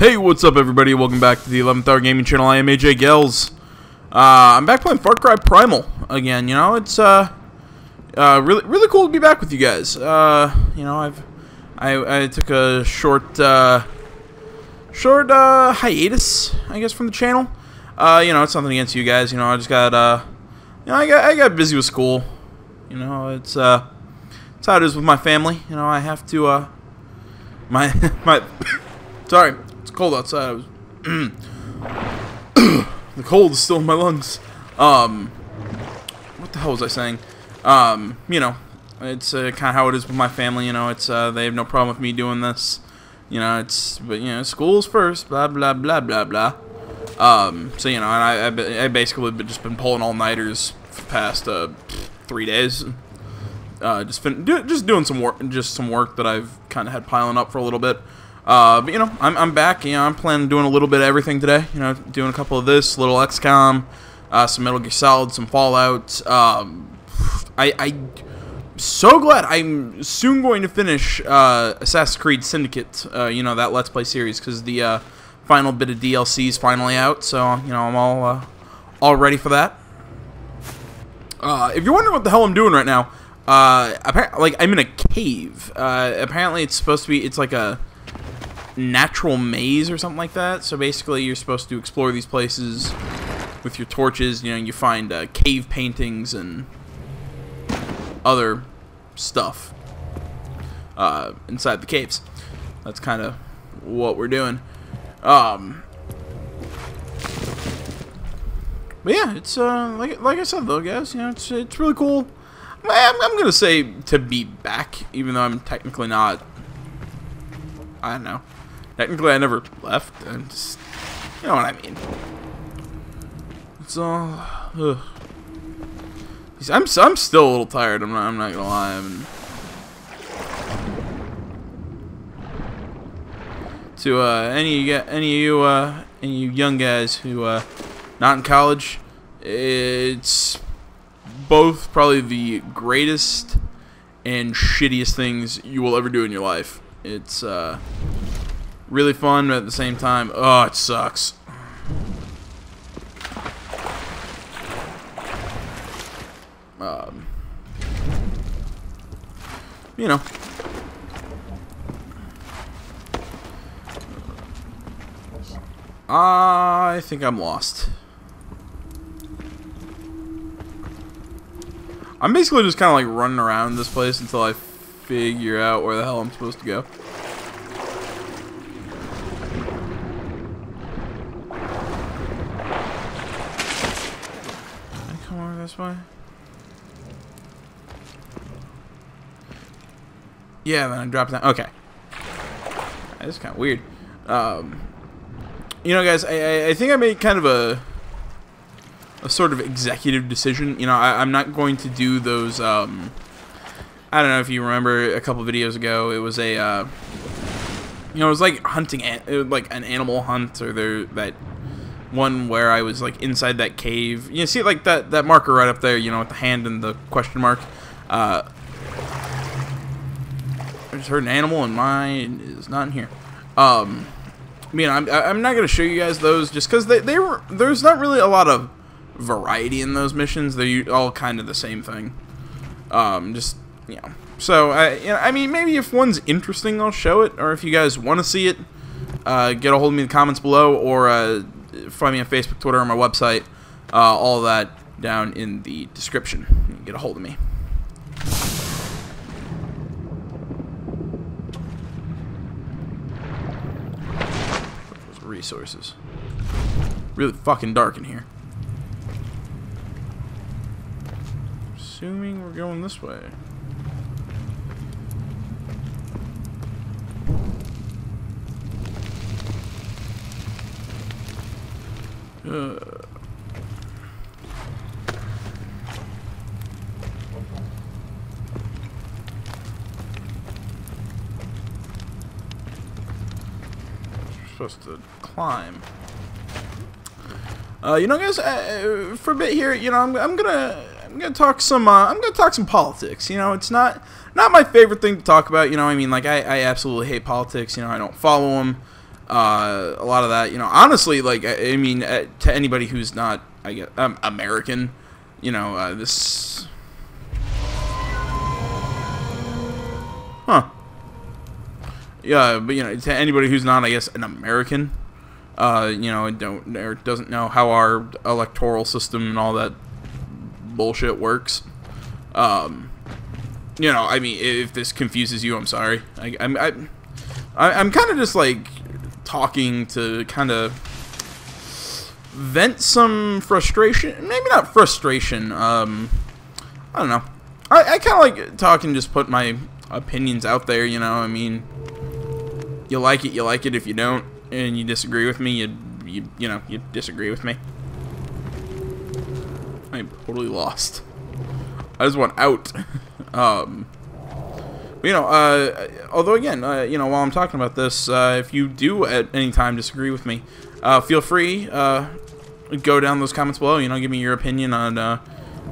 Hey, what's up, everybody? Welcome back to the 11th Hour Gaming Channel. I am AJ Gels. I'm back playing Far Cry Primal again. You know, it's really cool to be back with you guys. You know, I took a short hiatus, I guess, from the channel. You know, it's nothing against you guys. You know, I just got you know, I got busy with school. You know, it's how it is with my family. You know, I have to my sorry. It's cold outside. The cold is still in my lungs. What the hell was I saying? You know, it's kind of how it is with my family. You know, it's they have no problem with me doing this. You know, but you know, school's first. Blah blah blah blah blah. So you know, and I basically just been pulling all nighters for the past 3 days. Just doing some work that I've kind of had piling up for a little bit. But you know, I'm back. You know, I'm planning on doing a little bit of everything today. You know, doing a couple of this, little XCOM, some Metal Gear Solid, some Fallout. I'm so glad I'm soon going to finish Assassin's Creed Syndicate. You know, that Let's Play series, because the final bit of DLC is finally out. So you know, I'm all ready for that. If you're wondering what the hell I'm doing right now, like I'm in a cave. Apparently, it's supposed to be. It's like a natural maze or something like that. So basically, you're supposed to explore these places with your torches. You know, you find cave paintings and other stuff inside the caves. That's kind of what we're doing. But yeah, it's like I said though, guys. You know, it's really cool. I'm gonna say to be back, even though I'm technically not. I don't know. Technically, I never left. I'm just, you know what I mean. It's all. Ugh. I'm still a little tired. I'm not gonna lie. To any of you young guys who not in college, it's both probably the greatest and shittiest things you will ever do in your life. It's really fun, but at the same time, oh, it sucks. You know, I think I'm lost. I'm basically just kind of like running around this place until I figure out where the hell I'm supposed to go. Can I come over this way? Yeah, then I dropped down. Okay. That's kind of weird. You know, guys, I think I made kind of a sort of executive decision. You know, I'm not going to do those. I don't know if you remember a couple videos ago. It was a, you know, it was like hunting, like an animal hunt, or that one where I was like inside that cave. You know, see, like that marker right up there, you know, with the hand and the question mark. I just heard an animal, and mine is not in here. You know, I'm not gonna show you guys those just because there's not really a lot of variety in those missions. They're all kind of the same thing. Just. You know. So, you know, I mean, maybe if one's interesting, I'll show it, or if you guys want to see it, get a hold of me in the comments below, or find me on Facebook, Twitter, or my website, all that down in the description. You can get a hold of me. Those resources. Really fucking dark in here. Assuming we're going this way. Supposed to climb. You know, guys. For a bit here, you know, I'm gonna talk some. I'm gonna talk some politics. You know, it's not my favorite thing to talk about. You know, I mean, like I absolutely hate politics. You know, I don't follow them. A lot of that, you know, honestly, like, I mean, to anybody who's not, I guess, American, you know, this... Huh. Yeah, but, you know, to anybody who's not, I guess, an American, you know, and don't, or doesn't know how our electoral system and all that bullshit works, you know, I mean, if this confuses you, I'm sorry. I'm kind of just, like, talking to kind of vent some frustration. Maybe not frustration. I don't know. I kind of like talking, just put my opinions out there, you know. I mean, you like it, you like it. If you don't and you disagree with me, you know, you disagree with me. I'm totally lost. I just want out. You know, although again, you know, while I'm talking about this, if you do at any time disagree with me, feel free, go down those comments below, you know, give me your opinion on,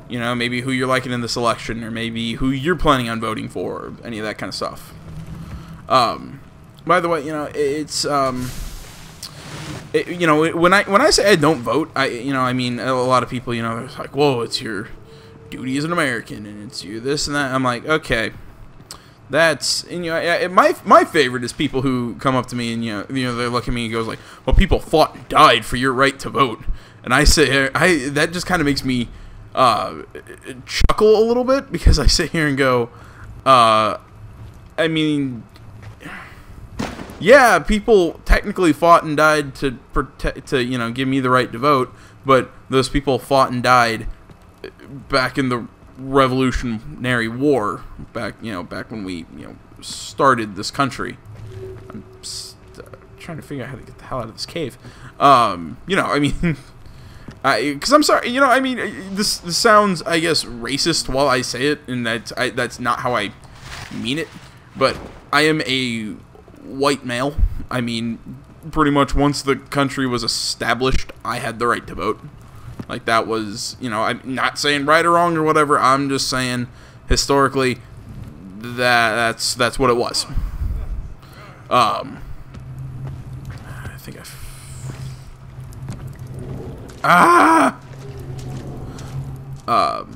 you know, maybe who you're liking in this election, or maybe who you're planning on voting for, or any of that kind of stuff. By the way, you know, it's, you know, when I say I don't vote, you know, I mean, a lot of people, you know, it's like, whoa, it's your duty as an American, and it's you this and that. I'm like, okay. That's, and, you know, my favorite is people who come up to me and, you know, they look at me and goes like, well, people fought and died for your right to vote. And I say, that just kind of makes me chuckle a little bit, because I sit here and go, I mean, yeah, people technically fought and died to protect, to, you know, give me the right to vote, but those people fought and died back in the Revolutionary War, back, you know, back when we, you know, started this country. I'm trying to figure out how to get the hell out of this cave. You know, I mean, because I'm sorry, you know, I mean, this sounds, I guess, racist while I say it, and that's not how I mean it. But I am a white male. I mean, pretty much once the country was established, I had the right to vote. Like, that was, you know, I'm not saying right or wrong or whatever. I'm just saying, historically, that's what it was. I think I... Ah! Alright,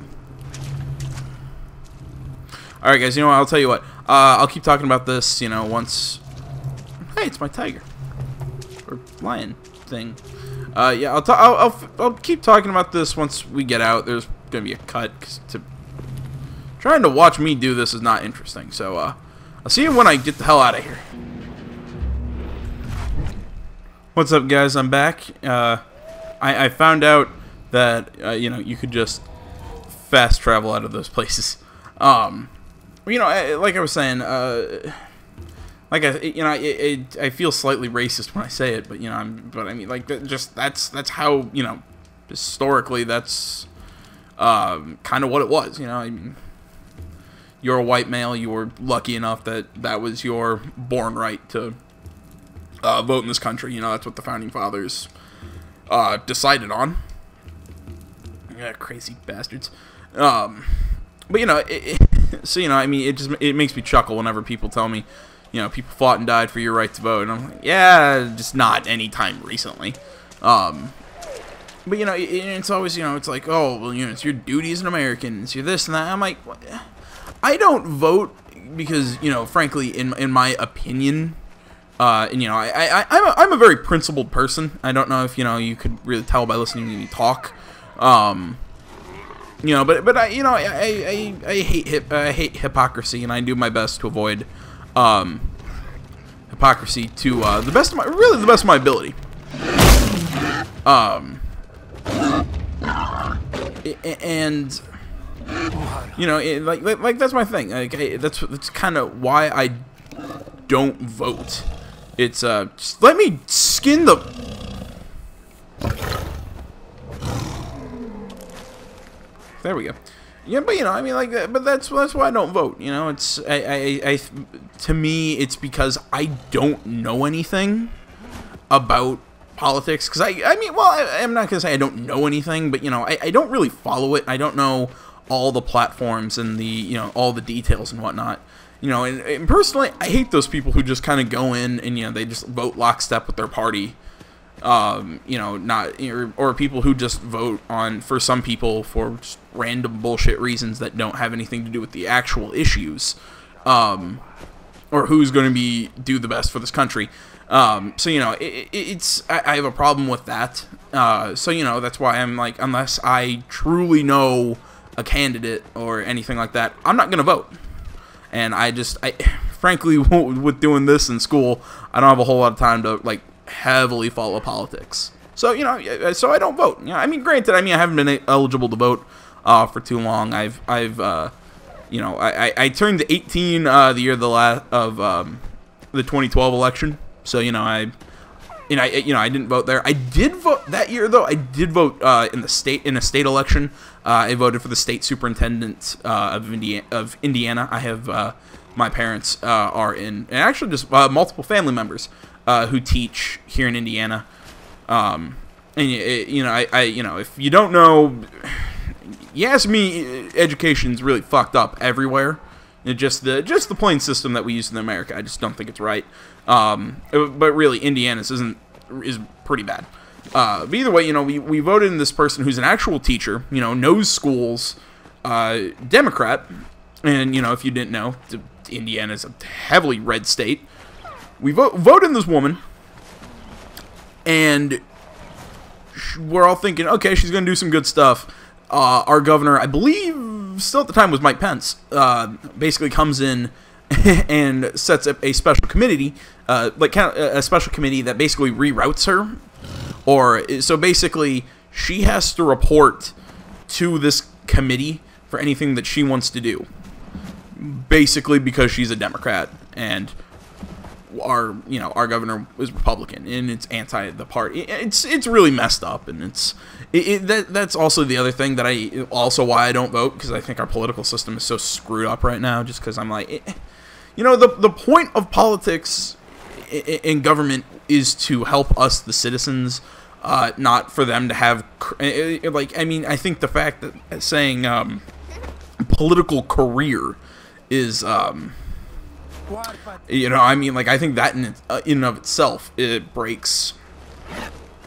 guys, you know what? I'll tell you what. I'll keep talking about this, you know, once... Hey, it's my tiger. Or lion thing. Yeah, I'll keep talking about this once we get out. There's gonna be a cut, 'cause trying to watch me do this is not interesting. So, I'll see you when I get the hell out of here. What's up, guys? I'm back. I found out that, you know, you could just fast travel out of those places. You know, like I was saying, like, you know, I feel slightly racist when I say it, but, you know, I mean, like, just, that's how, you know, historically, that's, kind of what it was, you know, I mean, you're a white male, you were lucky enough that that was your born right to, vote in this country, you know, that's what the Founding Fathers, decided on. Yeah, crazy bastards. But, you know, so, you know, I mean, it makes me chuckle whenever people tell me, you know, people fought and died for your right to vote, and I'm like, yeah, just not any time recently. But, you know, it's always, you know, it's like, oh, well, you know, it's your duty as an American, it's your this and that. I'm like, what? I don't vote because, you know, frankly, in my opinion, and, you know, I'm a very principled person. I don't know if, you know, you could really tell by listening to me talk. You know, but I, you know, I hate hypocrisy, and I do my best to avoid hypocrisy to, the best of my, really the best of my ability. And, you know, like that's my thing. Like, that's kind of why I don't vote. It's, just let me skin the... There we go. Yeah, but, you know, I mean, like, but that's why I don't vote, you know, it's, I, to me, it's because I don't know anything about politics, because I mean, well, I'm not going to say I don't know anything, but, you know, I don't really follow it, I don't know all the platforms and the, you know, all the details and whatnot, You know, and personally, I hate those people who just kind of go in and, you know, they just vote lockstep with their party. You know, not, or people who just vote on, for some people, for just random bullshit reasons that don't have anything to do with the actual issues, or who's going to do the best for this country. So, you know, I have a problem with that. So, you know, that's why I'm like, unless I truly know a candidate or anything like that, I'm not going to vote. And I frankly, with doing this in school, I don't have a whole lot of time to, like, heavily follow politics. So, you know, so I don't vote. You know, I mean, granted, I mean, I haven't been eligible to vote, for too long. You know, I turned 18, the year of the 2012 election. So, you know, I didn't vote there. I did vote that year, though. I did vote, in a state election. I voted for the state superintendent of Indiana. I have my parents are in, and actually just multiple family members who teach here in Indiana. And you know, you know, if you don't know, you ask me, education's really fucked up everywhere. It just the plain system that we use in America, I just don't think it's right. But really, Indiana's is pretty bad. But either way, you know, we voted in this person who's an actual teacher, you know, knows schools, Democrat, and, you know, if you didn't know, Indiana's a heavily red state. We vote in this woman, and we're all thinking, okay, she's going to do some good stuff. Our governor, I believe, still at the time was Mike Pence, basically comes in and sets up a special committee, like a special committee that basically reroutes her. Or, so basically, she has to report to this committee for anything that she wants to do. Basically, because she's a Democrat, and our governor was Republican, and it's anti the party. It's really messed up, and that's also the other thing that why I don't vote, because I think our political system is so screwed up right now. Just because I'm like, you know, the point of politics in government is to help us, the citizens, not for them to have, like, I mean, I think the fact that saying political career is, you know, I mean, like, I think that in and of itself, it breaks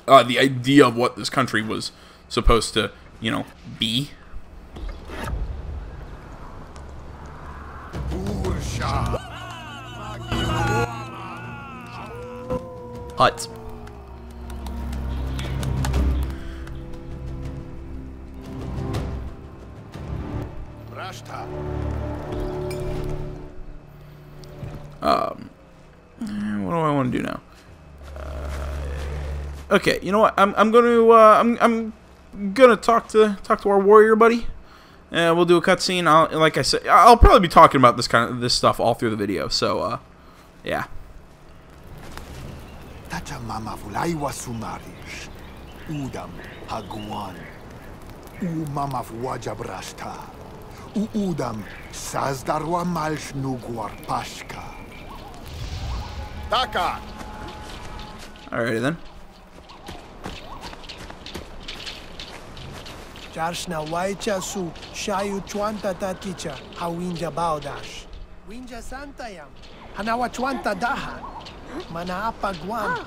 the idea of what this country was supposed to, you know, be. Hut. What do I want to do now? Okay, you know what? I'm gonna talk to our warrior buddy, and we'll do a cutscene. Like I said, I'll probably be talking about this stuff all through the video. So, yeah. Tacha mama vulaiwa sumarish, udam haguan, u mama vuajabrashta, u udam sazdarwa malsh nuguar pashka. Taka. Alrighty then. Jarshna waicha su shayu chwanta taticha hawinja baudash, winja santayam, hanawa chwanta daha. Alright,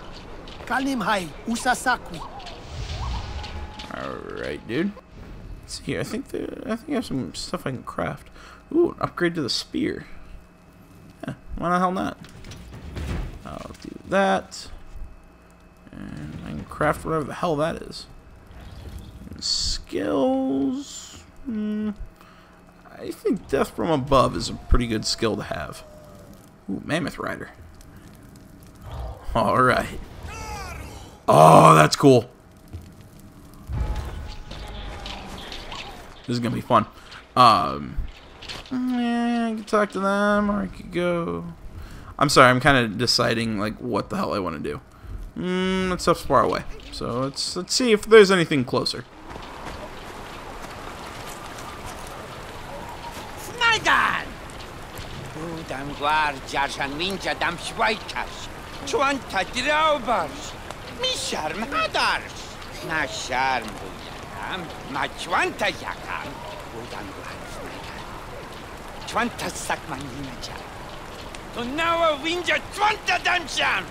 dude. Let's see here. I think I have some stuff I can craft. Ooh, an upgrade to the spear. Yeah, why the hell not? I'll do that. And I can craft whatever the hell that is. And skills. I think Death from Above is a pretty good skill to have. Ooh, Mammoth Rider. Alright. Oh, that's cool. This is gonna be fun. Yeah, I can talk to them, or I could go... I'm sorry, I'm kind of deciding, like, what the hell I want to do. That stuff's far away. So, let's see if there's anything closer. Snyder! Chwanta draubars, mi sharm hadars, na sharm bujam, ma chwanta yakam, budan gwarf nagan, chwanta sakmanina jam, Und now win the 20 Dungeon!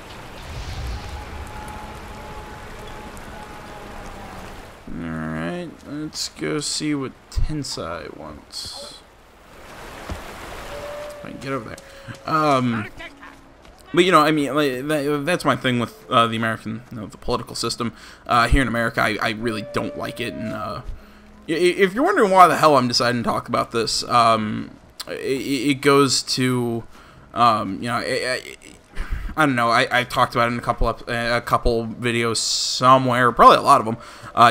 Alright, let's go see what Tensai wants. If I can get over there. But you know, I mean, like, that's my thing with the American, you know, the political system here in America. I really don't like it. And if you're wondering why the hell I'm deciding to talk about this, it goes to, you know, I don't know. I've talked about it in a couple videos somewhere, probably a lot of them.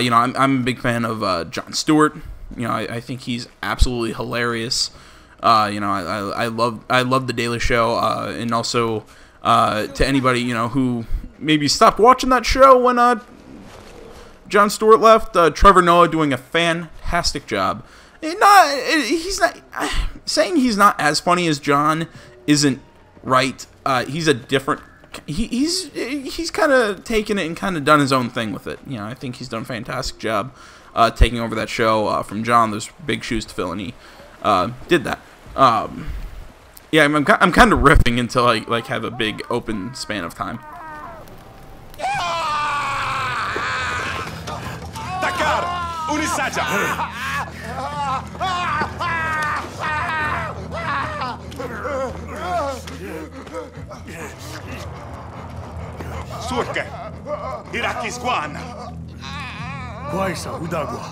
You know, I'm a big fan of Jon Stewart. You know, I think he's absolutely hilarious. You know, I love The Daily Show, and also to anybody, you know, who maybe stopped watching that show when Jon Stewart left. Trevor Noah doing a fantastic job. Saying he's not as funny as Jon isn't right. He's a different. He's kind of taken it and kind of done his own thing with it. You know, I think he's done a fantastic job taking over that show from Jon. There's big shoes to fill, and he did that. Yeah, I'm kind of riffing until I like have a big open span of time. Surke, Irakis Guan, Guaisa Udagwa,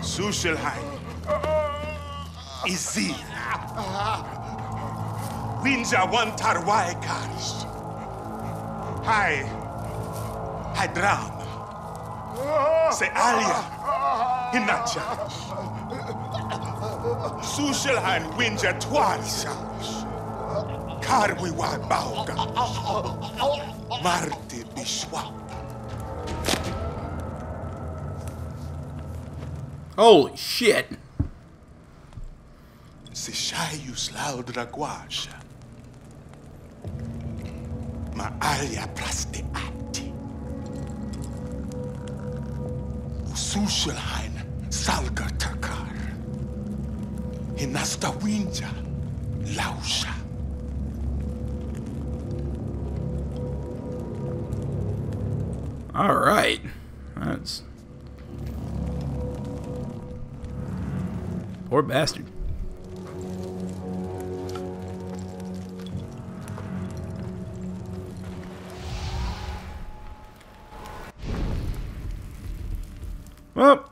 Sushelheim, Izi, Winja Wantarwai Karish, Hai, Hydram, Sealia, Hinacha, Sushelheim Winja Twarisha. Karwi wa bauga, Marte Bishwa. Holy shit! Se shayus loud raguaja. Ma alia praste ati. Usushelhain salgar takar. Hinasta winja lausha. All right, that's poor bastard. Well,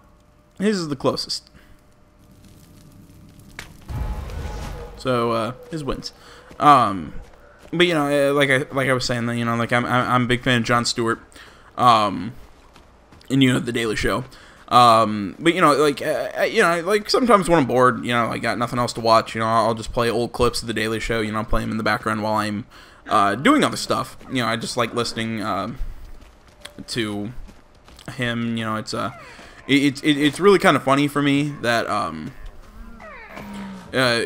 his is the closest, so his wins. But you know, like I was saying, you know, like I'm a big fan of Jon Stewart. And you know, The Daily Show. But you know, like sometimes when I'm bored, you know, I got nothing else to watch, you know, I'll just play old clips of The Daily Show, you know, I'll play them in the background while I'm, doing other stuff. You know, I just like listening, to him, you know, it's really kind of funny for me that,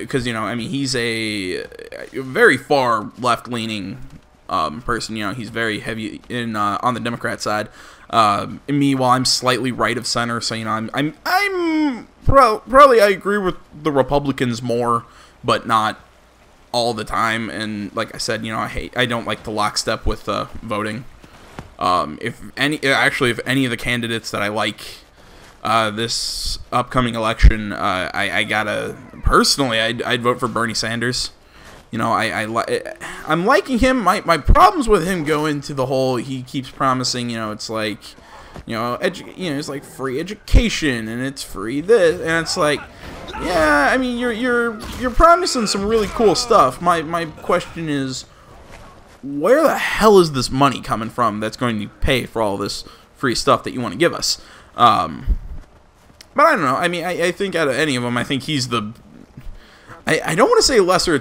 cause you know, I mean, he's a very far left-leaning person, you know, he's very heavy in on the Democrat side. Me, while I'm slightly right of center, so you know, probably I agree with the Republicans more, but not all the time. And like I said, you know, I don't like to lockstep with voting. If any of the candidates that I like this upcoming election, I gotta personally, I'd vote for Bernie Sanders. You know, I'm liking him. My problems with him go into the whole he keeps promising. You know, it's like, you know, it's like free education and it's free this, and it's like, yeah. I mean, you're promising some really cool stuff. My question is, where the hell is this money coming from that's going to pay for all this free stuff that you want to give us? But I don't know. I mean, I think out of any of them, I think he's the. I don't want to say lesser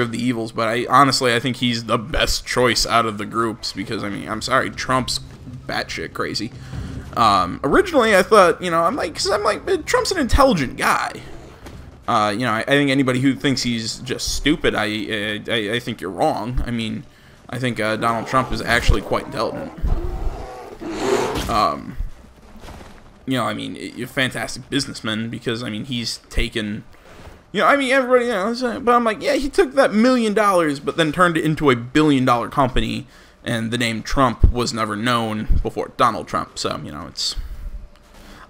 of the evils, but honestly I think he's the best choice out of the groups because I mean I'm sorry, Trump's batshit crazy. Originally I thought, you know, I'm like Trump's an intelligent guy. You know, I think anybody who thinks he's just stupid, I think you're wrong. I mean, I think Donald Trump is actually quite intelligent. You know, I mean, you're a fantastic businessman because I mean he's taken. You know, I mean, everybody, you know, but I'm like, yeah, he took that $1 million, but then turned it into a billion-dollar company, and the name Trump was never known before Donald Trump, so, you know, it's,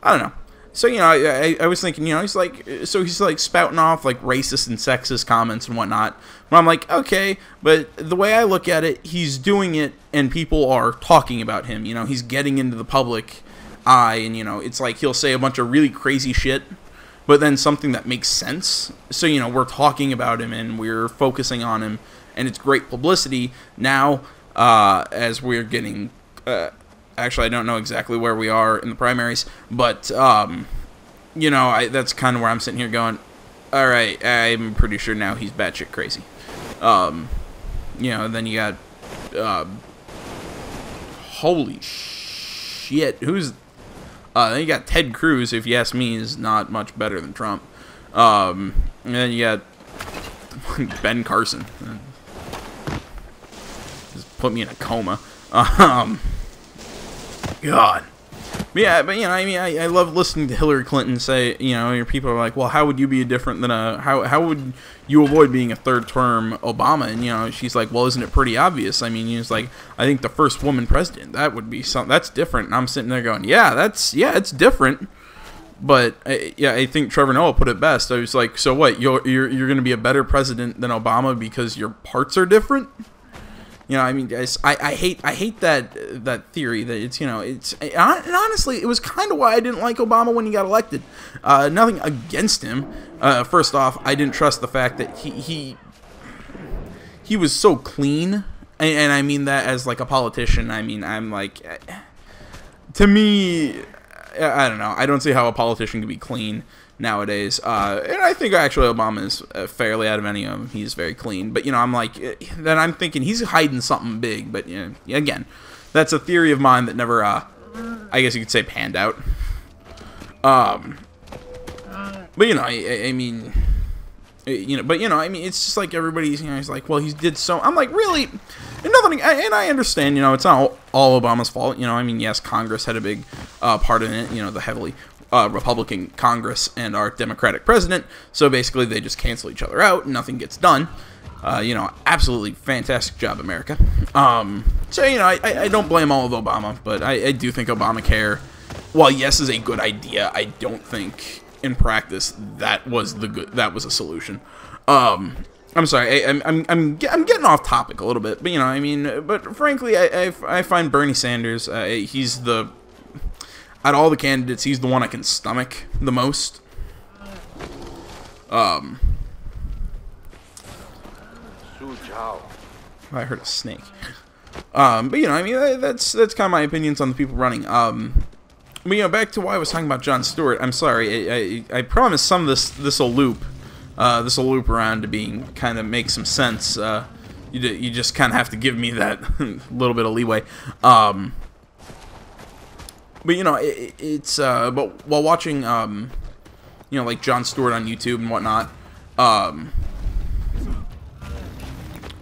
I don't know. So, you know, I was thinking, you know, he's like, so he's like spouting off like racist and sexist comments and whatnot. But I'm like, okay, but the way I look at it, he's doing it and people are talking about him. You know, he's getting into the public eye and, you know, it's like he'll say a bunch of really crazy shit, but then something that makes sense. So, you know, we're talking about him and we're focusing on him and it's great publicity. Now, as we're getting... actually, I don't know exactly where we are in the primaries, but, you know, that's kind of where I'm sitting here going, all right, I'm pretty sure now he's batshit crazy. You know, then you got, holy shit, who's, then you got Ted Cruz, if you ask me, is not much better than Trump. And then you got Ben Carson. Just put me in a coma. God. But yeah, but you know, I mean, I love listening to Hillary Clinton say, you know, your people are like, well, how would you be different than a, how would you avoid being a third-term Obama? And, you know, she's like, well, isn't it pretty obvious? I mean, she's like, I think the first woman president, that would be something, that's different. And I'm sitting there going, yeah, that's, yeah, it's different. But, yeah, I think Trevor Noah put it best. I was like, so what, you're going to be a better president than Obama because your parts are different? You know, I mean, I hate that theory that it's, you know, it's, and honestly, it was kind of why I didn't like Obama when he got elected. Nothing against him. First off, I didn't trust the fact that he was so clean, and I mean that as like a politician. I mean, I'm like, to me, I don't know. I don't see how a politician can be clean nowadays, and I think actually Obama is fairly out of any of them. He's very clean, but you know, I'm like, then I'm thinking he's hiding something big. But you know, again, that's a theory of mine that never, I guess you could say, panned out. But you know, I mean, you know, but you know, I mean, it's just like everybody's, you know, he's like, well, he did so. I'm like, really, and nothing. And I understand, you know, it's not all Obama's fault. You know, I mean, yes, Congress had a big part in it. You know, the heavily Republican Congress and our Democratic president, so basically they just cancel each other out and nothing gets done. You know, absolutely fantastic job, America. So, you know, I don't blame all of Obama, but I do think Obamacare, while yes is a good idea, I don't think in practice that was the good, that was a solution. I'm sorry, I'm getting off topic a little bit, but you know, I mean, but frankly, I find Bernie Sanders, he's the, out of all the candidates, he's the one I can stomach the most. I heard a snake. But you know, I mean, that's kind of my opinions on the people running. But you know, back to why I was talking about Jon Stewart. I'm sorry, I promise some of this'll loop, around to being kind of make some sense. You just kind of have to give me that little bit of leeway. But you know, but while watching, you know, like Jon Stewart on YouTube and whatnot,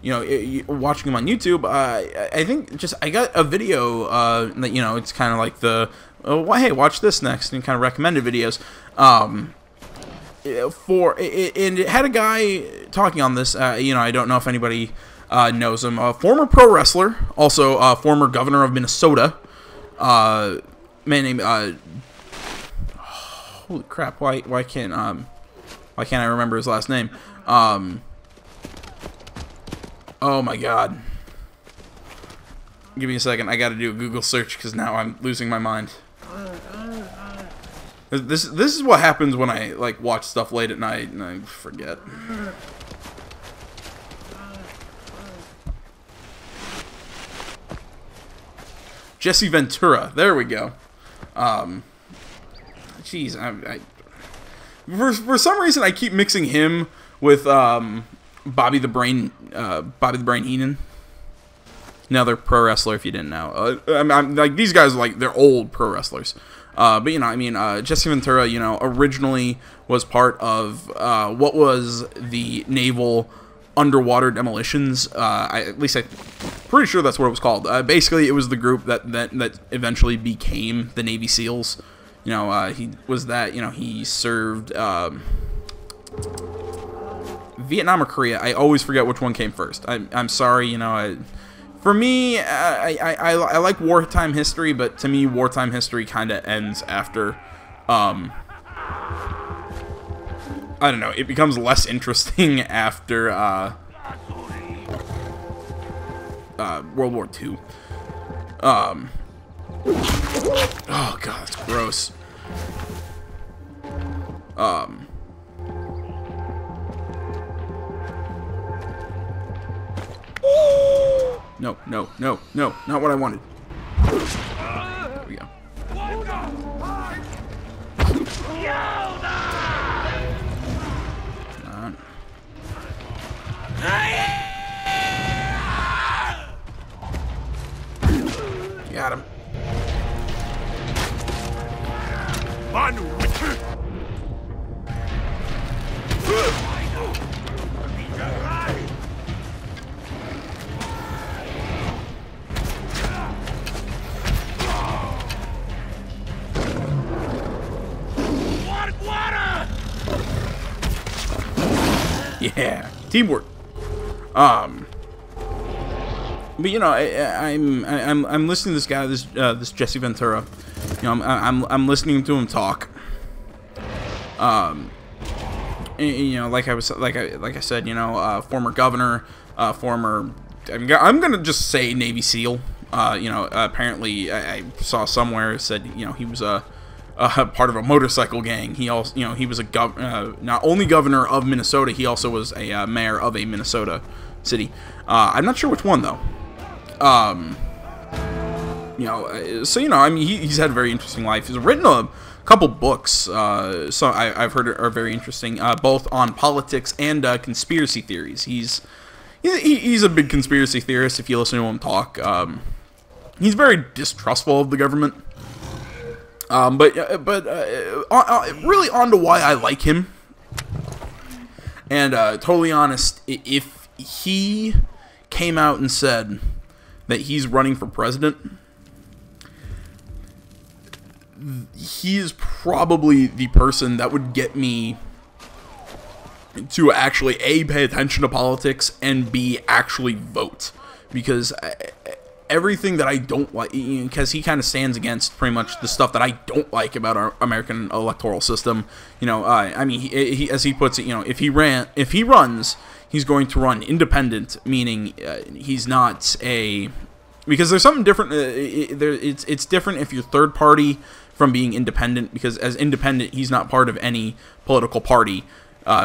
you know, watching him on YouTube, I think just, I got a video, that, you know, it's kind of like the, oh, hey, watch this next, and kind of recommended videos, and it had a guy talking on this, you know, I don't know if anybody, knows him, a former pro wrestler, also a former governor of Minnesota, man named, holy crap, why can't I remember his last name? Oh my god. Give me a second, I gotta do a Google search, because now I'm losing my mind. This is what happens when I, like, watch stuff late at night, and I forget. Jesse Ventura. There we go. Jeez, for some reason I keep mixing him with Bobby the Brain Heenan. Another pro wrestler, if you didn't know. I'm like, these guys are like, they're old pro wrestlers. But you know, I mean, Jesse Ventura, you know, originally was part of what was the Naval Underwater Demolitions. At least I'm pretty sure that's what it was called. Basically, it was the group that eventually became the Navy SEALs. You know, he was that. You know, he served. Vietnam or Korea. I always forget which one came first. I'm sorry, you know. For me, I like wartime history, but to me, wartime history kind of ends after, I don't know, it becomes less interesting after, World War II. Oh, God, that's gross. No, no, no, no, not what I wanted. There we go. Got him. Yeah, teamwork. But you know, I'm listening to this guy, this Jesse Ventura. You know, I'm listening to him talk. And, you know, like I said, you know, former governor, I'm gonna just say Navy SEAL. You know, apparently I saw somewhere said, you know, he was a part of a motorcycle gang. He also, you know, he was a not only governor of Minnesota, he also was a mayor of a Minnesota city. I'm not sure which one though. You know, so you know, I mean, he's had a very interesting life. He's written a couple books, so I've heard are very interesting, both on politics and conspiracy theories. He's a big conspiracy theorist. If you listen to him talk, he's very distrustful of the government. Really on to why I like him, and totally honest, if he came out and said that he's running for president, he is probably the person that would get me to actually A, pay attention to politics, and B, actually vote, because everything that I don't like, because he kind of stands against pretty much the stuff that I don't like about our American electoral system. You know, I mean, he, as he puts it, you know, if he runs, he's going to run independent, meaning he's not a, because there's something different. It's different if you're third party from being independent, because as independent, he's not part of any political party.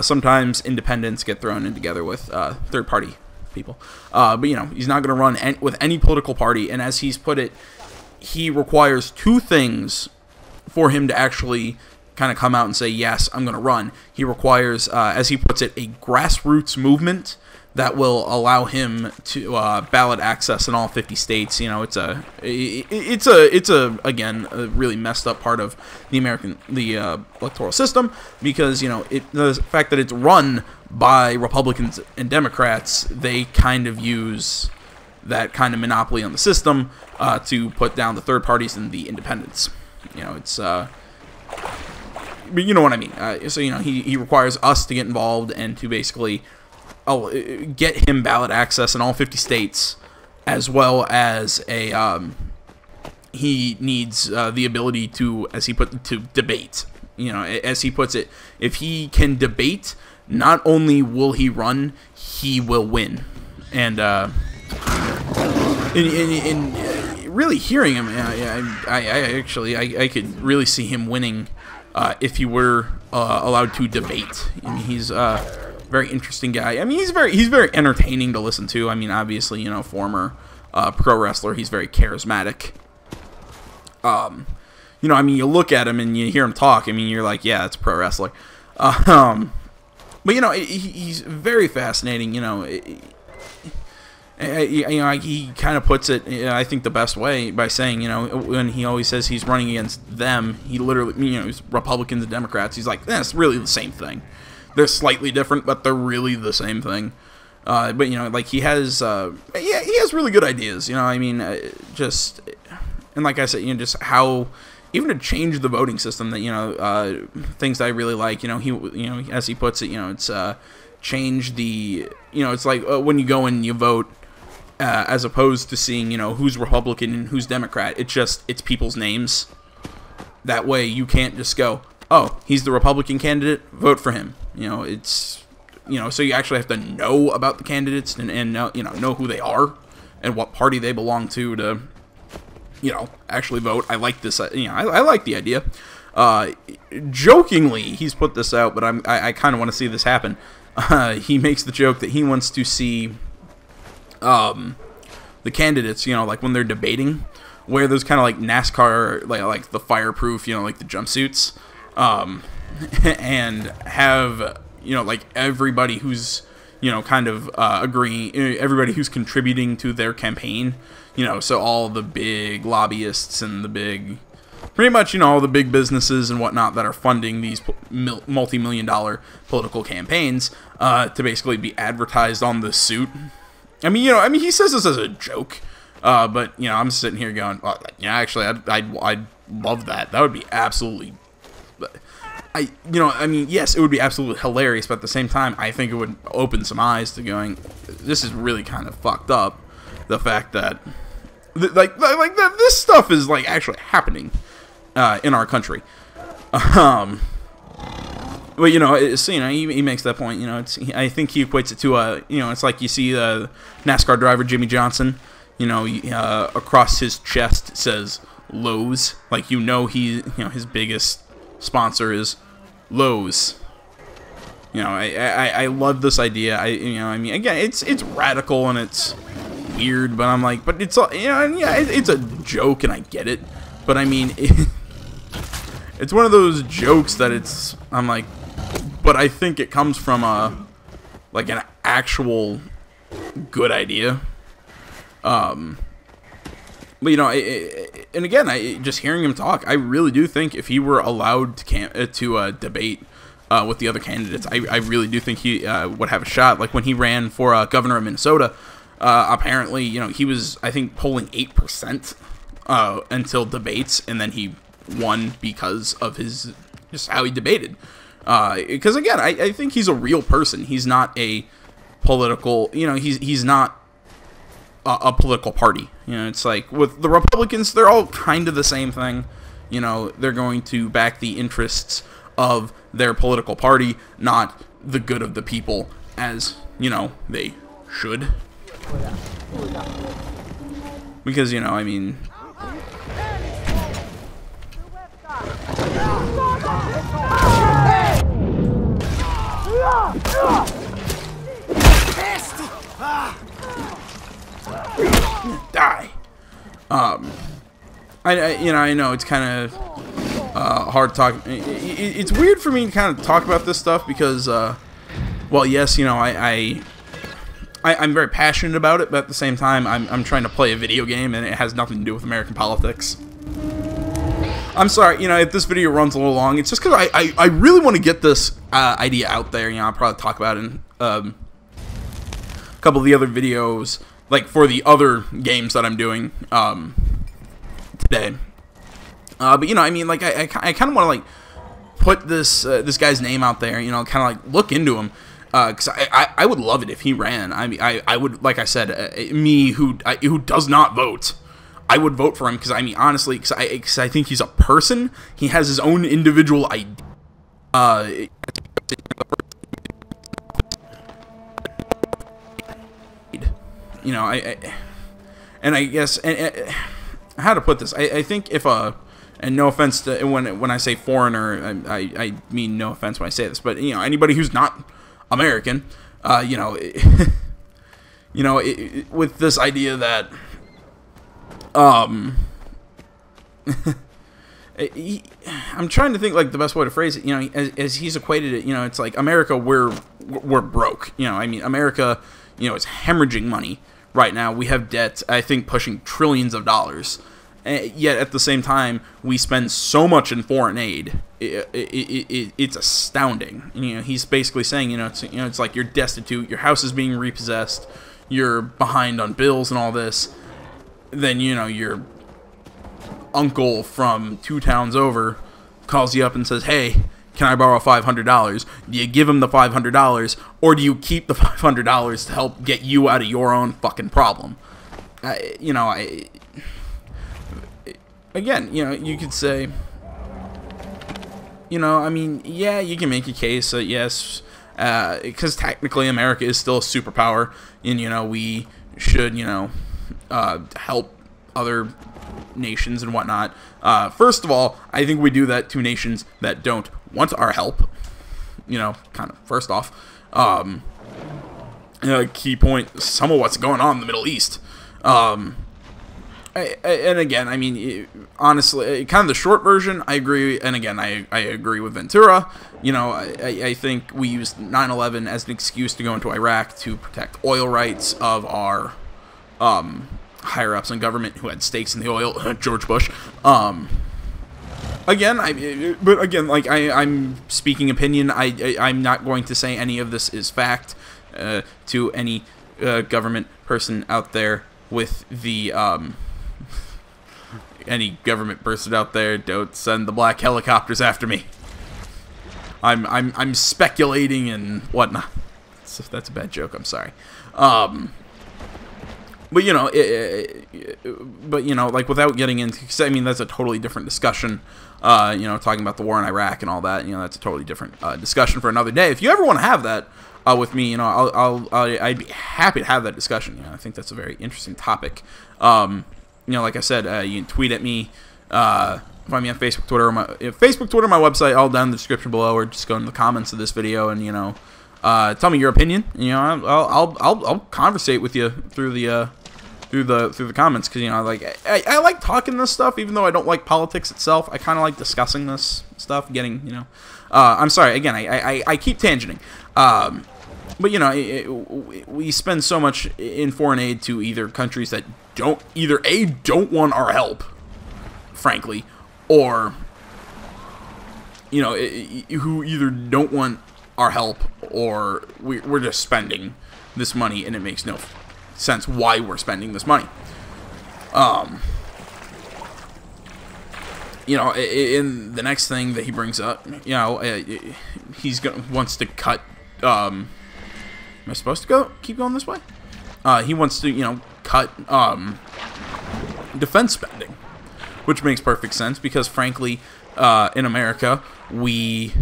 Sometimes independents get thrown in together with third party people, but you know, he's not going to run with any political party, and as he's put it, he requires two things for him to actually kind of come out and say, yes, I'm going to run. He requires, as he puts it, a grassroots movement that will allow him to ballot access in all 50 states. You know, it's again a really messed up part of the electoral system, because you know, the fact that it's run by Republicans and Democrats, they kind of use that kind of monopoly on the system to put down the third parties and the independents. You know, it's but you know what I mean. So you know, he requires us to get involved and to basically get him ballot access in all 50 states, as well as a he needs the ability to, as he put, to debate. You know, as he puts it, if he can debate, not only will he run, he will win. And really hearing him, I could really see him winning if he were allowed to debate. I mean, he's very interesting guy. I mean, he's very entertaining to listen to. I mean, obviously, you know, former pro wrestler. He's very charismatic. You know, I mean, you look at him and you hear him talk. I mean, you're like, yeah, it's a pro wrestler. But you know, he's very fascinating. You know, he kind of puts it, I think, the best way by saying, you know, when he always says he's running against them, he literally, you know, he's Republicans and Democrats. He's like, that's really the same thing. They're slightly different, but they're really the same thing. But you know, like he has really good ideas. You know, I mean, just, and like I said, you know, just how even to change the voting system, that you know, things that I really like. You know, as he puts it, you know, it's change the, you know, it's like when you go and you vote, as opposed to seeing, you know, who's Republican and who's Democrat, it's just, it's people's names. That way you can't just go, oh, he's the Republican candidate, vote for him. You know, it's, you know, so you actually have to know about the candidates and you know who they are and what party they belong to, you know, actually vote. I like this, you know, I like the idea. Jokingly, he's put this out, but I kind of want to see this happen. He makes the joke that he wants to see the candidates, you know, like when they're debating, wear those kind of like NASCAR, like the fireproof, you know, like the jumpsuits, and have, you know, like everybody who's, you know, kind of agreeing, everybody who's contributing to their campaign, you know, so all the big lobbyists and the big, pretty much, you know, all the big businesses and whatnot that are funding these multi-million-dollar political campaigns to basically be advertised on the suit. I mean, you know, I mean, he says this as a joke, but, you know, I'm sitting here going, well, yeah, actually, I'd love that. That would be absolutely, you know, I mean, yes, it would be absolutely hilarious, but at the same time, I think it would open some eyes to going, this is really kind of fucked up, the fact that, like that this stuff is, like, actually happening in our country. But, you know, it's, you know, he makes that point, you know, it's, I think he equates it to, you know, it's like you see NASCAR driver Jimmie Johnson, you know, across his chest says Lowe's, like, you know, his biggest sponsor is Lowe's. You know, I love this idea. You know, I mean, again, it's radical and it's weird, but I'm like, but it's, you know, and yeah, it's a joke and I get it, but I mean, it's one of those jokes that it's, I'm like, but I think it comes from like an actual good idea. But, you know, and again, just hearing him talk, I really do think if he were allowed to debate with the other candidates, I really do think he would have a shot. Like when he ran for governor of Minnesota, apparently, you know, he was, I think, polling 8% until debates, and then he won because of his, just how he debated. Because again, I think he's a real person. He's not a political, you know, he's not a political party. You know, it's like with the Republicans, they're all kind of the same thing. You know, they're going to back the interests of their political party, not the good of the people, as, you know, they should. Because, you know, I mean, die. You know, I know it's kind of hard talk. It's weird for me to kind of talk about this stuff because, well, yes, you know, I'm very passionate about it, but at the same time, I'm trying to play a video game, and it has nothing to do with American politics. I'm sorry, you know, if this video runs a little long, it's just because I really want to get this idea out there. You know, I'll probably talk about it in a couple of the other videos, like for the other games that I'm doing today. But, you know, I mean, like, I kind of want to, like, put this this guy's name out there, you know, kind of, like, look into him. Because I would love it if he ran. I mean, I would, like I said, me who does not vote, I would vote for him because, I mean, honestly, because I think he's a person. He has his own individual idea. You know, and I guess, and how to put this, I think if and no offense to, when I say foreigner, I mean no offense when I say this, but, you know, anybody who's not American, you know, you know, with this idea that, I'm trying to think, like, the best way to phrase it, you know, as he's equated it, you know, it's like, America, we're broke, you know, I mean, America, you know, is hemorrhaging money right now. We have debt, I think, pushing trillions of dollars, and yet, at the same time, we spend so much in foreign aid, it's astounding. You know, he's basically saying, you know, it's like, you're destitute, your house is being repossessed, you're behind on bills and all this, then, you know, your uncle from 2 towns over calls you up and says, hey, can I borrow $500? Do you give him the $500, or do you keep the $500 to help get you out of your own fucking problem? You could say, yeah, you can make a case that yes, because technically America is still a superpower, and, we should, help other nations and whatnot. First of all, I think we do that to nations that don't want our help, first off. Key point, some of what's going on in the Middle East. Honestly, kind of the short version, I agree, and again, I agree with Ventura. I think we used 9/11 as an excuse to go into Iraq to protect oil rights of our higher-ups in government who had stakes in the oil, George Bush. I'm speaking opinion. I'm not going to say any of this is fact to any government person out there with the... Any government person out there, don't send the black helicopters after me. I'm speculating and whatnot. That's a bad joke. I'm sorry. Without getting into, cause, that's a totally different discussion. Talking about the war in Iraq and all that. That's a totally different discussion for another day. If you ever want to have that with me, I'd be happy to have that discussion. I think that's a very interesting topic. Like I said, you can tweet at me, find me on Facebook, Twitter, or my website, all down in the description below, or just go in the comments of this video and, tell me your opinion. I'll conversate with you through the comments, because, I like talking this stuff, even though I don't like politics itself. I kind of like discussing this stuff, getting, I'm sorry, again, I keep tangenting. We spend so much in foreign aid to either countries that don't want our help, frankly, or, who either don't want our help, or we're just spending this money and it makes no sense why we're spending this money. In the next thing that he brings up, wants to cut, am I supposed to keep going this way? He wants to, cut defense spending, which makes perfect sense because, frankly, in America, we,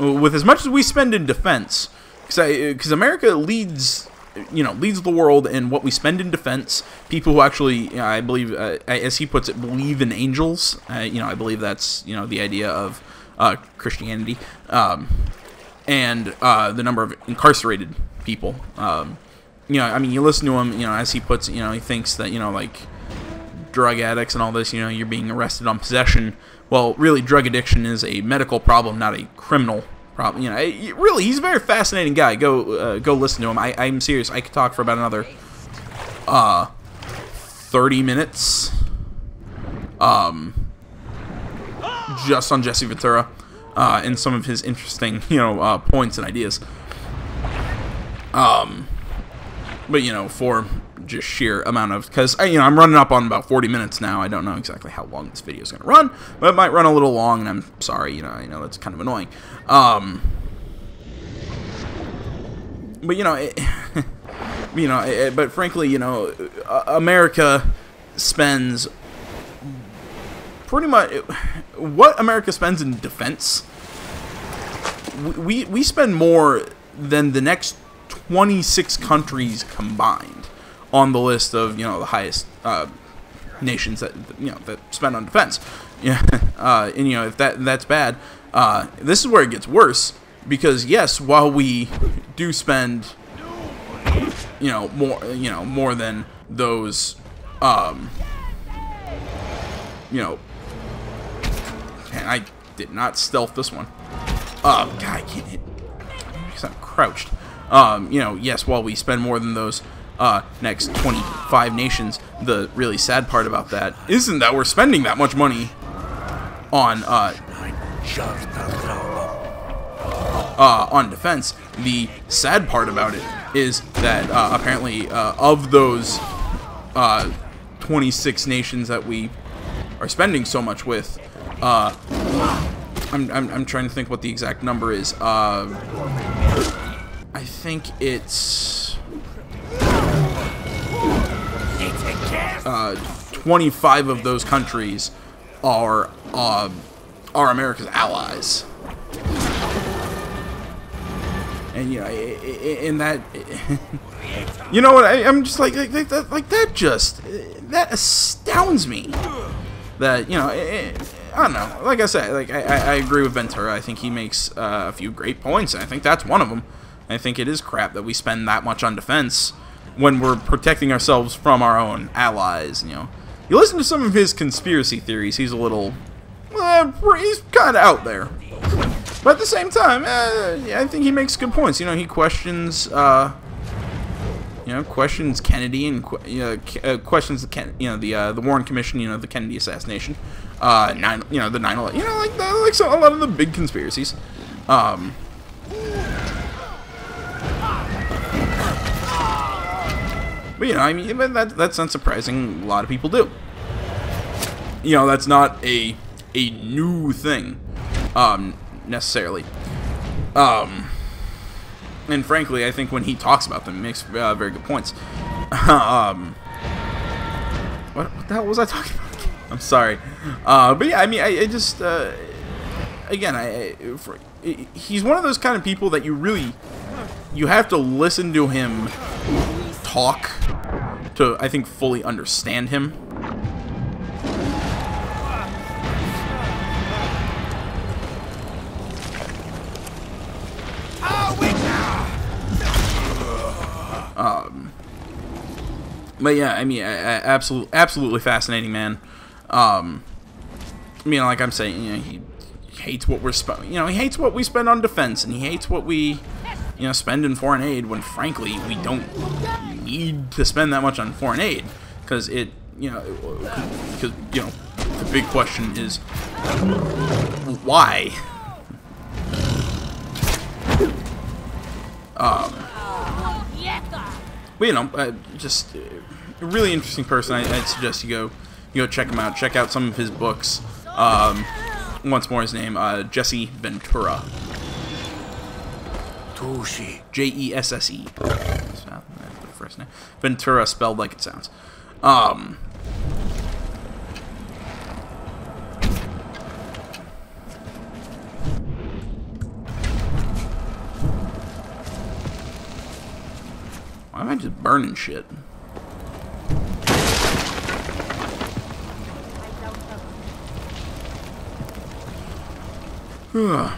with as much as we spend in defense, because America leads the world in what we spend in defense. People who actually, I believe, as he puts it, believe in angels. I believe that's, the idea of Christianity. And the number of incarcerated people. You listen to him, as he puts it, he thinks that, like, drug addicts and all this, you're being arrested on possession. Well, really, drug addiction is a medical problem, not a criminal problem. Really, he's a very fascinating guy. Go listen to him. I'm serious. I could talk for about another 30 minutes just on Jesse Ventura. And some of his interesting, points and ideas. For just sheer amount of... Because, I'm running up on about 40 minutes now. I don't know exactly how long this video is going to run, but it might run a little long, and I'm sorry, I know that's kind of annoying. But frankly, America spends... Pretty much, what America spends in defense, we spend more than the next 26 countries combined on the list of the highest nations that that spend on defense. If that's bad, this is where it gets worse because yes, while we do spend more than those and I did not stealth this one. Oh, God, I can't hit because I'm crouched. Yes, while we spend more than those next 25 nations, the really sad part about that isn't that we're spending that much money on defense. The sad part about it is that apparently of those 26 nations that we are spending so much with, I'm trying to think what the exact number is. I think it's 25 of those countries are America's allies. And you know, in that, you know what? I'm just like that astounds me. That, you know, I don't know. Like I said, like I agree with Ventura. I think he makes a few great points, and I think that's one of them. I think it is crap that we spend that much on defense when we're protecting ourselves from our own allies. You know, you listen to some of his conspiracy theories. He's a little, he's kind of out there. But at the same time, I think he makes good points. You know, he questions, questions Kennedy and questions the Warren Commission. You know, the Kennedy assassination, the 9/11. You know, like so a lot of the big conspiracies. But you know, I mean, that's not surprising. A lot of people do. You know, that's not a new thing. Necessarily, and frankly, I think when he talks about them, he makes very good points. What the hell was I talking about? I'm sorry, but yeah, I mean, I just again, he's one of those kind of people that you have to listen to him talk to, I think, fully understand him. But yeah, I mean, absolutely fascinating, man. You know, like I'm saying, you know, he hates what we're spending. You know, he hates what we spend on defense, and he hates what we, you know, spend in foreign aid. When frankly, we don't need to spend that much on foreign aid, because the big question is why. But you know, just a really interesting person. I'd suggest you go check him out. Check out some of his books. Once more, his name, Jesse Ventura. J-E-S-S-E. That's the first name. Ventura, spelled like it sounds. Why am I just burning shit? That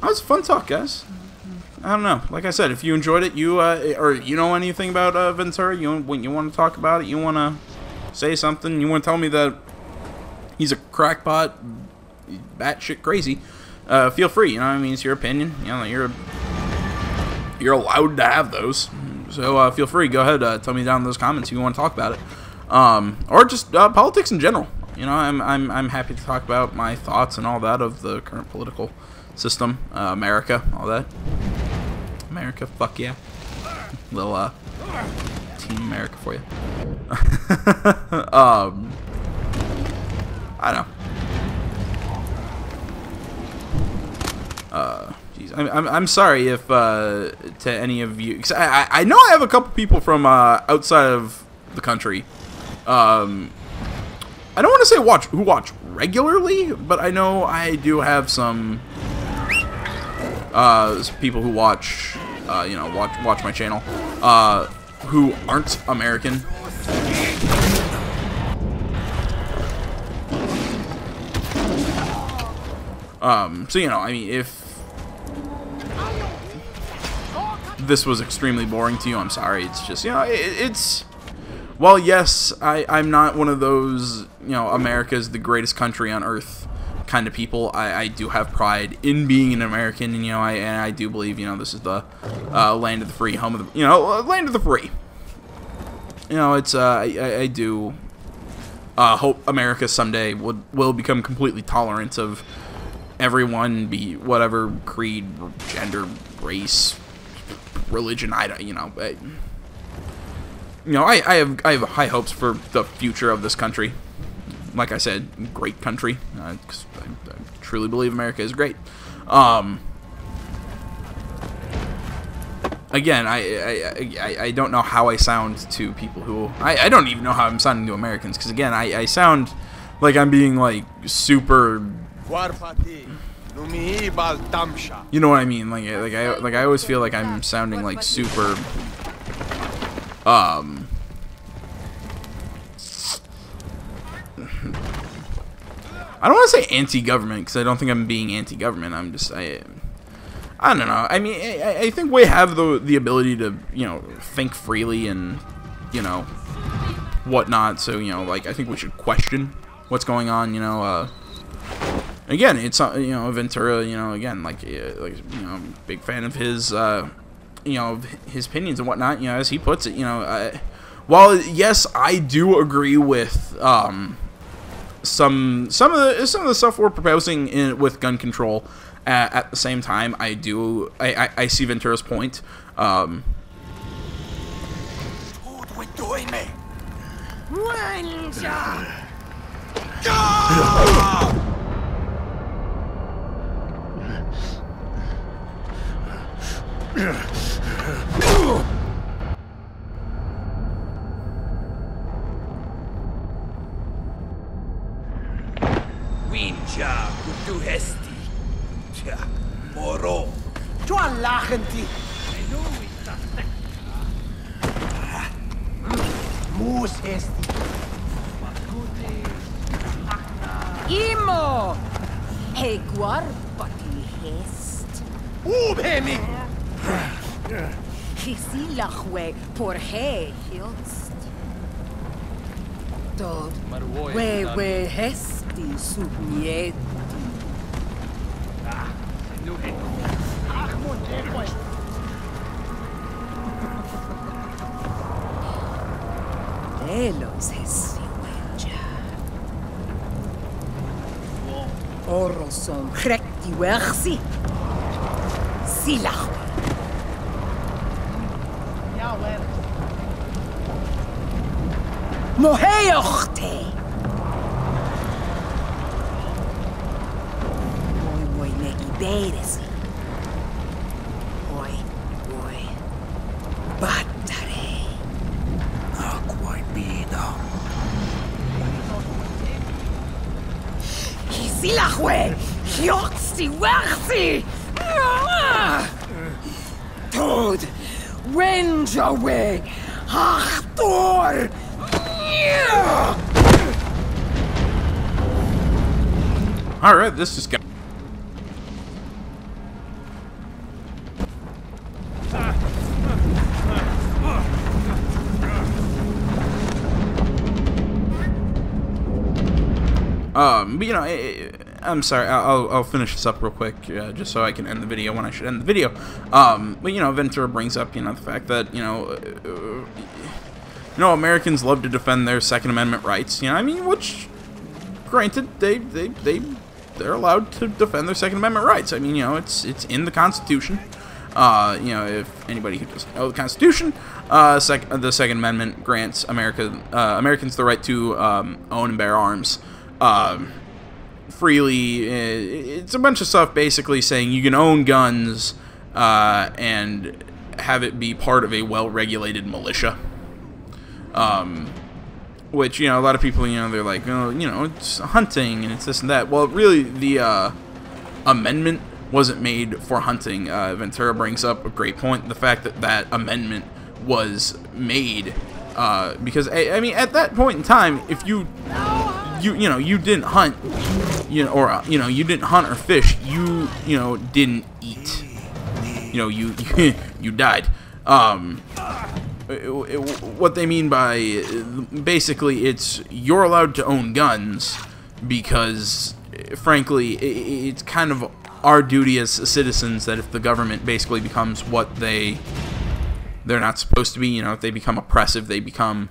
was a fun talk, guys. I don't know. Like I said, if you enjoyed it, or you know anything about Ventura, you want to talk about it, you want to say something, you want to tell me that he's a crackpot, batshit crazy, feel free. You know what I mean? It's your opinion. You know, you're allowed to have those. So feel free, go ahead, tell me down in those comments if you want to talk about it, or just politics in general. You know, I'm happy to talk about my thoughts and all that of the current political system, America, all that. America, fuck yeah, little Team America for you. I don't know. I'm sorry if to any of you, cause I know I have a couple people from outside of the country. I don't want to say who watch regularly, but I know I do have some people who watch watch my channel who aren't American. So you know, I mean, if this was extremely boring to you, I'm sorry. It's just, you know, it's, well, yes, I'm not one of those, you know, America's the greatest country on earth kind of people. I do have pride in being an American, and, you know, I do believe, you know, this is the land of the free, home of the, you know, land of the free. You know, it's, I do hope America someday will become completely tolerant of everyone, be whatever creed, gender, race, religion, I have high hopes for the future of this country. like I said, great country. 'Cause I truly believe America is great. Again, I don't know how I sound to people who... I don't even know how I'm sounding to Americans, because, again, I sound like I'm being, like, super... You know what I mean? Like I always feel like I'm sounding, like, super... I don't want to say anti-government, because I don't think I'm being anti-government. I'm just... I don't know. I mean, I think we have the ability to, you know, think freely and, you know, whatnot. So, you know, like, I think we should question what's going on, you know. Again, it's, you know, Ventura, you know, again, like, you know, I'm a big fan of his, you know, his opinions and whatnot. You know, as he puts it, you know, while, yes, I do agree with, some of the stuff we're proposing with gun control. At the same time, I see Ventura's point. Alright, this just got... But you know, I'm sorry, I'll finish this up real quick, just so I can end the video when I should end the video. But you know, Ventura brings up, you know, the fact that, you know... you know, Americans love to defend their Second Amendment rights, you know, I mean, which... Granted, they're allowed to defend their Second Amendment rights. I mean, you know, it's in the Constitution. You know, if anybody who doesn't know the Constitution, the Second Amendment grants Americans the right to own and bear arms freely. It's a bunch of stuff basically saying you can own guns and have it be part of a well-regulated militia. Which, you know, a lot of people, you know, they're like, oh, you know, it's hunting and it's this and that. Well, really, the amendment wasn't made for hunting. Ventura brings up a great point. The fact that that amendment was made because, I mean, at that point in time, if you didn't hunt, you know, or, you know, you didn't hunt or fish, you know, didn't eat. You know, you died. What they mean by basically it's you're allowed to own guns because frankly it's kind of our duty as citizens that if the government basically becomes what they're not supposed to be, you know, if they become oppressive, they become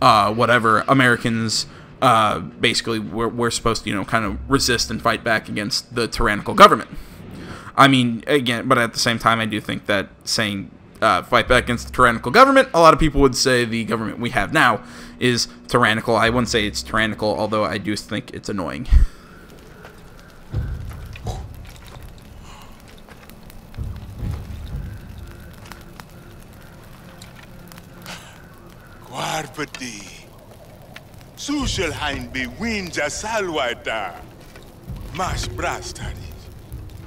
whatever, Americans basically we're supposed to, you know, kind of resist and fight back against the tyrannical government. I mean, again, but at the same time I do think that saying fight back against tyrannical government. A lot of people would say the government we have now is tyrannical. I wouldn't say it's tyrannical, although I do think it's annoying. Guarpati, Sushelheim be winja salwaita, mas brastari,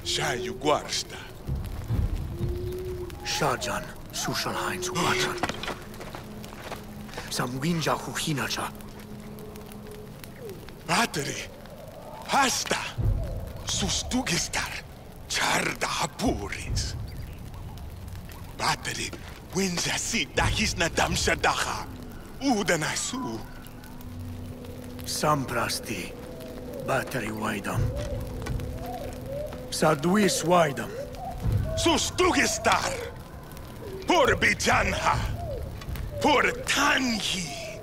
shayuguarsta. Shajan, Sushelheim suwatan. Sam winja huhinacha. Battery, hasta, sustugistar, charda hapuris. Battery, winja si dahisna damshadaha. Udanasu. Samprasti, battery waidam. Sadwis waidam. Sustugistar. Porbijanha. Portanhi.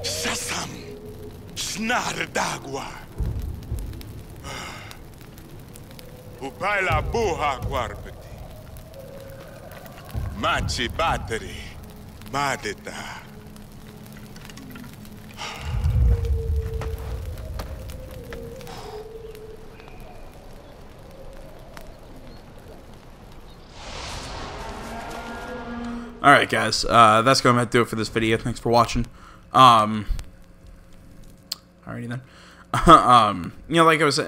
Shasam. Snardagwa. Upaila buha guarpati. Machi battery. Madeta. Alright guys, that's going to do it for this video. Thanks for watching. Alrighty then. You know, like I was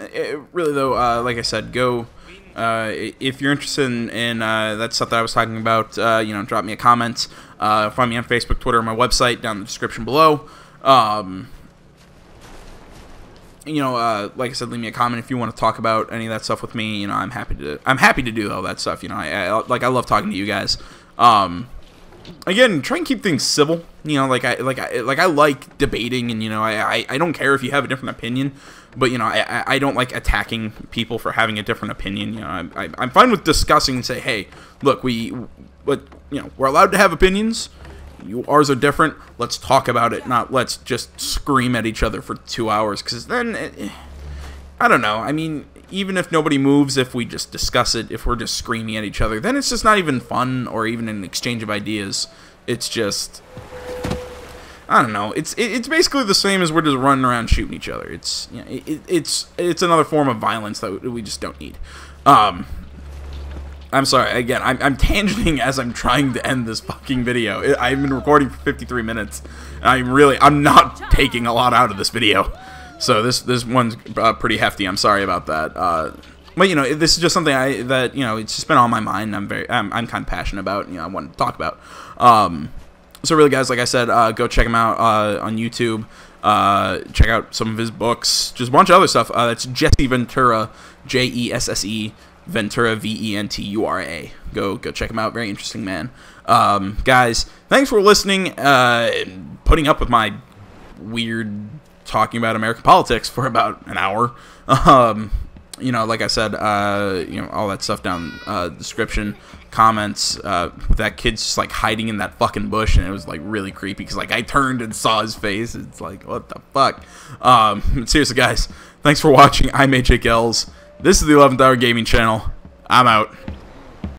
really though, like I said, go if you're interested in that stuff that I was talking about, you know, drop me a comment. Find me on Facebook, Twitter, and my website down in the description below. You know, like I said, leave me a comment if you want to talk about any of that stuff with me. You know, I'm happy to do all that stuff. You know, I love talking to you guys. Again, try and keep things civil. You know, like I like debating, and you know, I don't care if you have a different opinion, but you know, I don't like attacking people for having a different opinion. You know, I'm fine with discussing and say, hey, look, we're allowed to have opinions. Ours are different. Let's talk about it, not let's just scream at each other for 2 hours. Because then, I don't know. I mean, even if nobody moves, if we just discuss it, if we're just screaming at each other, then it's just not even fun or even an exchange of ideas. It's just, I don't know. It's basically the same as we're just running around shooting each other. It's, you know, it's another form of violence that we just don't need. I'm sorry, again, I'm tangenting as I'm trying to end this fucking video. I've been recording for 53 minutes, and I'm not taking a lot out of this video. So this one's pretty hefty. I'm sorry about that. But you know, this is just something that you know, it's just been on my mind. And I'm kind of passionate about. You know, I want to talk about. So really, guys, like I said, go check him out on YouTube. Check out some of his books, just a bunch of other stuff. That's Jesse Ventura, J-E-S-S-E Ventura, V-E-N-T-U-R-A. Go check him out. Very interesting man. Guys, thanks for listening. Putting up with my weird talking about American politics for about an hour. You know, like I said, you know, all that stuff down description, comments. That kid's just like hiding in that fucking bush, and it was like really creepy because like I turned and saw his face. It's like, what the fuck? Seriously, guys, thanks for watching. I'm AJ Gels. This is the 11th Hour Gaming Channel. I'm out.